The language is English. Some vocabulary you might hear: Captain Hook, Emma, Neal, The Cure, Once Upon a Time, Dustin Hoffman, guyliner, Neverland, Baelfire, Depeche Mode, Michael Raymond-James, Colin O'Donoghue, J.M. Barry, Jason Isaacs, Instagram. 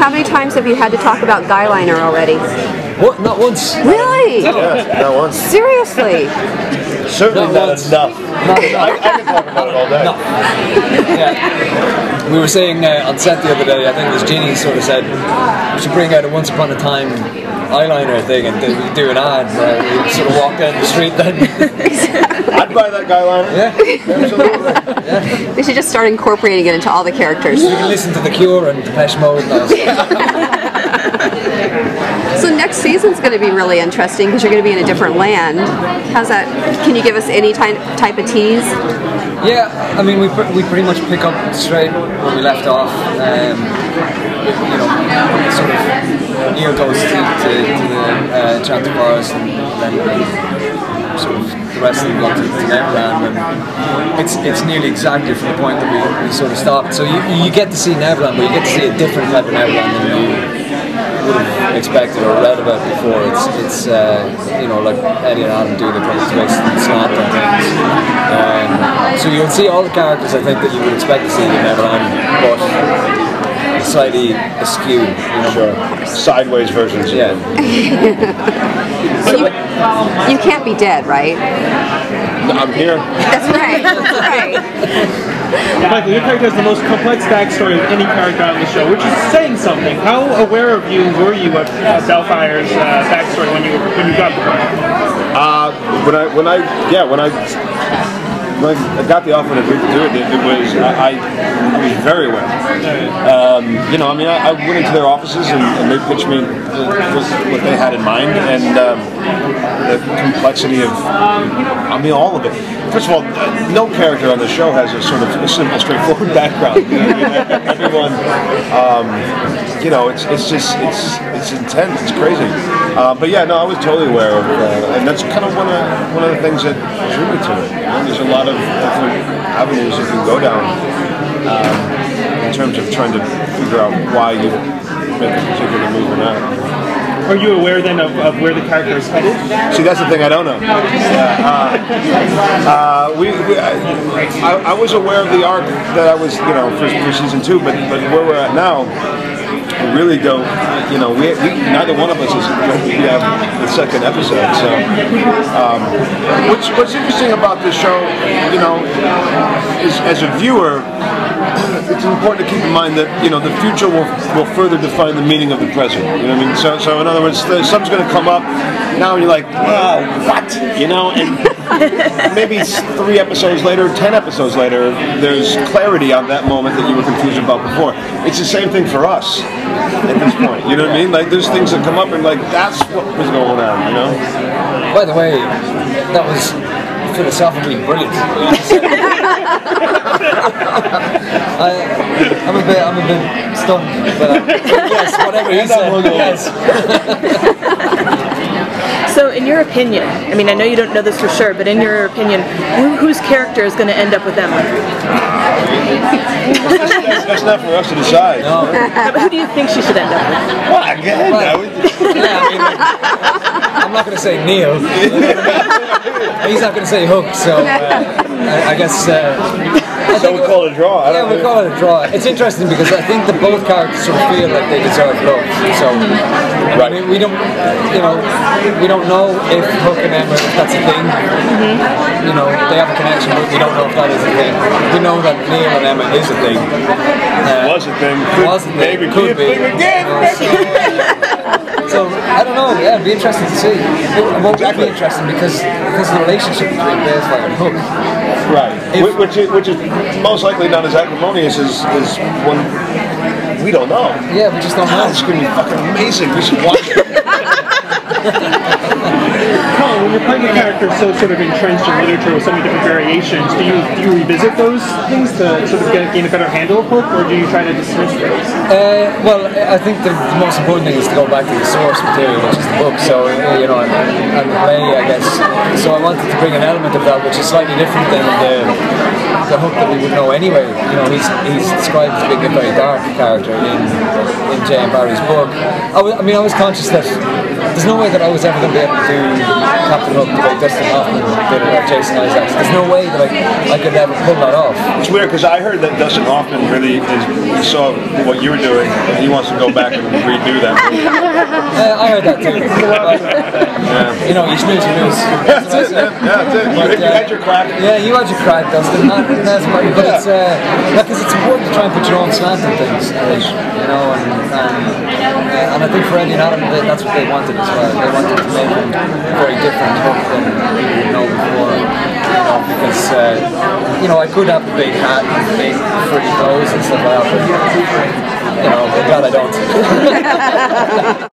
How many times have you had to talk about guyliner already? What? Not once. Really? Yeah, not once. Seriously? Certainly not enough. I can talk about it all day. Yeah. We were saying on set the other day, I think it was Jeannie sort of said, we should bring out a Once Upon a Time eyeliner thing and do an ad where we sort of walk down the street then. Exactly. I'd buy that guy liner. Yeah. Absolutely. Yeah. They should just start incorporating it into all the characters. You can listen to The Cure and Depeche Mode now. So next season's going to be really interesting because you're going to be in a different land. How's that? Can you give us any type of tease? Yeah, I mean, we pretty much pick up straight where we left off. You know, sort of Neal goes to the enchanted forest, and then sort of the rest of the block to Neverland. And it's nearly exactly from the point that we sort of stopped. So you get to see Neverland, but you get to see a different type of Neverland than you would have expected or read about before. It's you know, like Eddie and Adam do the presentation and snap and things. So you'll see all the characters, I think, that you would expect to see in Neverland, but slightly askew, you know, sure. Sideways versions. Yeah. So you can't be dead, right? I'm here. That's right. That's right. Michael, your character has the most complex backstory of any character on the show, which is saying something. How aware of you were you of Baelfire's backstory when you got the part? When I got the offer to do it, I was very aware. You know, I mean, I went into their offices and they pitched me what they had in mind, and the complexity of, I mean, all of it. First of all, no character on the show has a sort of a simple, straightforward background. You know, everyone, you know, it's just intense. It's crazy. But yeah, no, I was totally aware of, and that's kind of one of the things that drew me to it. You know, there's a lot of different avenues you can go down in terms of trying to figure out why you make a particular move or not. Are you aware then of where the character is headed? See, that's the thing I don't know. I was aware of the arc that I was, you know, for season 2, but where we're at now, we really don't. You know, neither one of us is going to have the second episode. So, what's interesting about this show, you know, is as a viewer, it's important to keep in mind that, you know, the future will further define the meaning of the present. You know what I mean? So in other words, something's going to come up now, and you're like, oh, what? You know, and maybe 3 episodes later, 10 episodes later, there's clarity on that moment that you were confused about before. It's the same thing for us at this point. You know what I mean? Like, there's things that come up, and like, that's what was going on. You know. By the way, that was philosophically brilliant. I'm a bit stumped, but yes, whatever you said. Yes. So, in your opinion, I mean, I know you don't know this for sure, but in your opinion, whose character is going to end up with Emma? That's not for us to decide. No. Who do you think she should end up with? Well, again, I'm not going to say Neal. He's not going to say Hook, so I guess. So we call it a draw. Yeah, we call it a draw. It's interesting because I think that both characters sort of feel like they deserve love. So right. We don't, you know, we don't know if Hook and Emma, if that's a thing. Mm-hmm. You know, they have a connection, but we don't know if that is a thing. We know that Neal and Emma is a thing. Was a thing. Maybe could be. Again. So I don't know. Yeah, it'd be interesting to see. It won't exactly be interesting because of the relationship between Baelfire and Hook. Right. If, which is most likely not as acrimonious as one. We don't know. Yeah, we just don't know. It's going to be fucking amazing. We should watch it. Colin, when you're playing a character so sort of entrenched in literature with so many different variations, do you revisit those things to sort of gain a better handle of Hook, or do you try to dismiss those? Well, I think the most important thing is to go back to the source material, which is the book. So, you know, and the play, I guess. So I wanted to bring an element of that, which is slightly different than the Hook that we would know anyway. You know, he's described as being a very dark character in J.M. Barry's book. I mean, I was conscious that. There's no way that I was ever going to be able to do Captain Hook the way Dustin Hoffman did it, or Jason Isaacs. There's no way that I could ever pull that off. It's weird, because I heard that Dustin Hoffman really saw what you were doing, and he wants to go back and redo that. I heard that too. Yeah. You know, you snooze, you lose. That's it. Yeah, that's it. But, you had your crack. Yeah, you had your crack, Dustin. But yeah. It's important to try and put your own slant on things, you know, and I think for Eddie and Adam, that's what they wanted as well. They wanted to make a very different Hook than we would know before, you know, because you know, I could have the big hat and the big pretty clothes and stuff like that, but you know, thank God I don't.